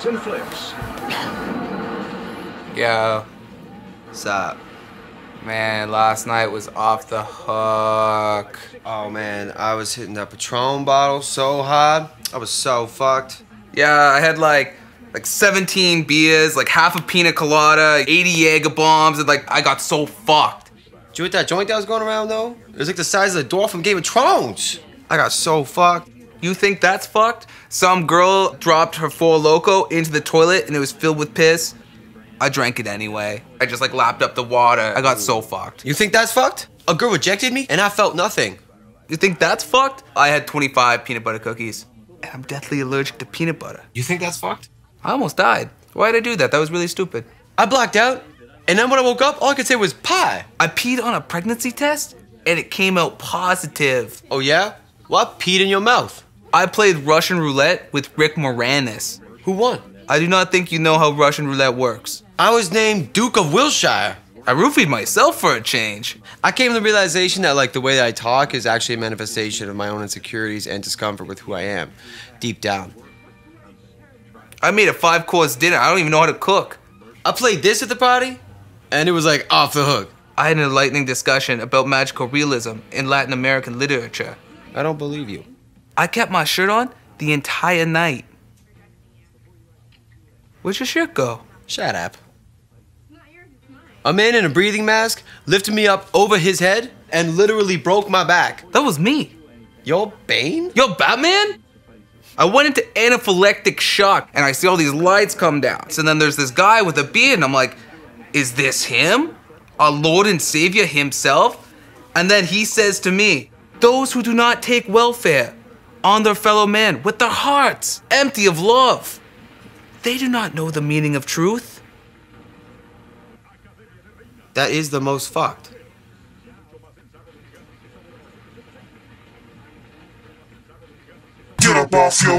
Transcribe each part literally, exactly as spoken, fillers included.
Kicks and flips. Yo, what's up? Man, last night was off the hook. Oh man, I was hitting that Patron bottle so hard. I was so fucked. Yeah, I had like like seventeen beers, like half a pina colada, eighty Jager bombs, and like I got so fucked. Did you hit that joint that was going around though? It was like the size of the door from Game of Thrones. I got so fucked. You think that's fucked? Some girl dropped her Four Loko into the toilet and it was filled with piss. I drank it anyway. I just like lapped up the water. I got so fucked. You think that's fucked? A girl rejected me and I felt nothing. You think that's fucked? I had twenty-five peanut butter cookies and I'm deathly allergic to peanut butter. You think that's fucked? I almost died. Why did I do that? That was really stupid. I blacked out and then when I woke up, all I could say was pie. I peed on a pregnancy test and it came out positive. Oh yeah? Well, I peed in your mouth. I played Russian roulette with Rick Moranis. Who won? I do not think you know how Russian roulette works. I was named Duke of Wilshire. I roofied myself for a change. I came to the realization that like the way that I talk is actually a manifestation of my own insecurities and discomfort with who I am, deep down. I made a five-course dinner. I don't even know how to cook. I played this at the party, and it was like off the hook. I had an enlightening discussion about magical realism in Latin American literature. I don't believe you. I kept my shirt on the entire night. Where'd your shirt go? Shut up. A man in a breathing mask lifted me up over his head and literally broke my back. That was me. Yo, Bane? Yo, Batman? I went into anaphylactic shock and I see all these lights come down. So then there's this guy with a beard and I'm like, is this him? Our Lord and Savior himself? And then he says to me, those who do not take welfare on their fellow man with their hearts empty of love. They do not know the meaning of truth. That is the most fucked. Get up off your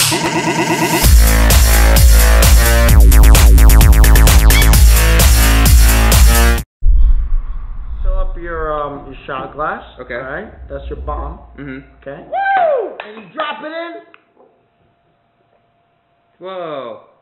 fill up your um your shot glass. Okay. All right. That's your bomb. Mm-hmm. Okay. Woo! And you drop it in. Whoa.